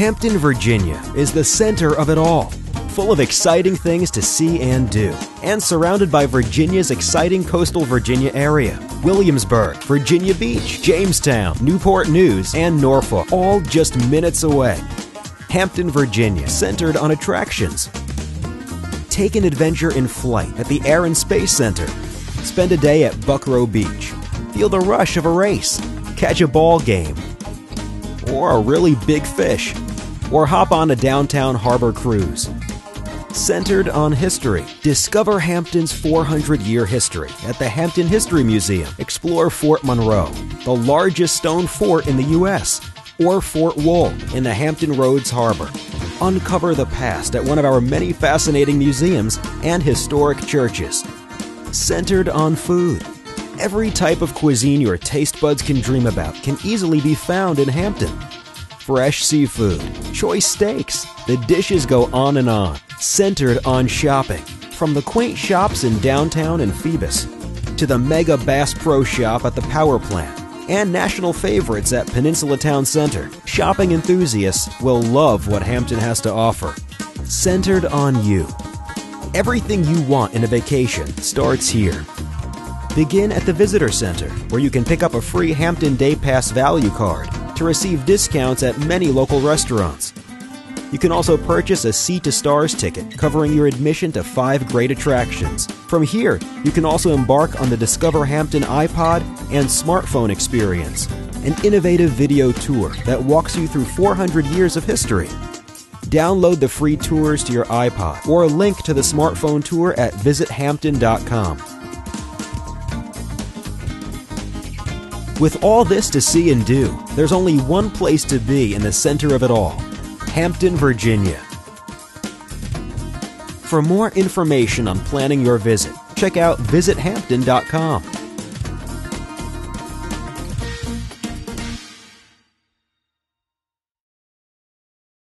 Hampton, Virginia is the center of it all, full of exciting things to see and do, and surrounded by Virginia's exciting coastal Virginia area. Williamsburg, Virginia Beach, Jamestown, Newport News, and Norfolk, all just minutes away. Hampton, Virginia, centered on attractions. Take an adventure in flight at the Air and Space Center. Spend a day at Buckroe Beach. Feel the rush of a race. Catch a ball game. Or a really big fish. Or hop on a downtown harbor cruise. Centered on history, discover Hampton's 400-year history at the Hampton History Museum. Explore Fort Monroe, the largest stone fort in the U.S., or Fort Wool in the Hampton Roads Harbor. Uncover the past at one of our many fascinating museums and historic churches. Centered on food, every type of cuisine your taste buds can dream about can easily be found in Hampton. Fresh seafood, choice steaks, the dishes go on and on. Centered on shopping, from the quaint shops in downtown and Phoebus, to the mega Bass Pro Shop at the Power Plant, and national favorites at Peninsula Town Center. Shopping enthusiasts will love what Hampton has to offer. Centered on you. Everything you want in a vacation starts here. Begin at the Visitor Center, where you can pick up a free Hampton Day Pass value card to receive discounts at many local restaurants. You can also purchase a Sea to Stars ticket covering your admission to 5 great attractions. From here, you can also embark on the Discover Hampton iPod and Smartphone Experience, an innovative video tour that walks you through 400 years of history. Download the free tours to your iPod or link to the smartphone tour at visithampton.com. With all this to see and do, there's only one place to be in the center of it all. Hampton, Virginia. For more information on planning your visit, check out visithampton.com.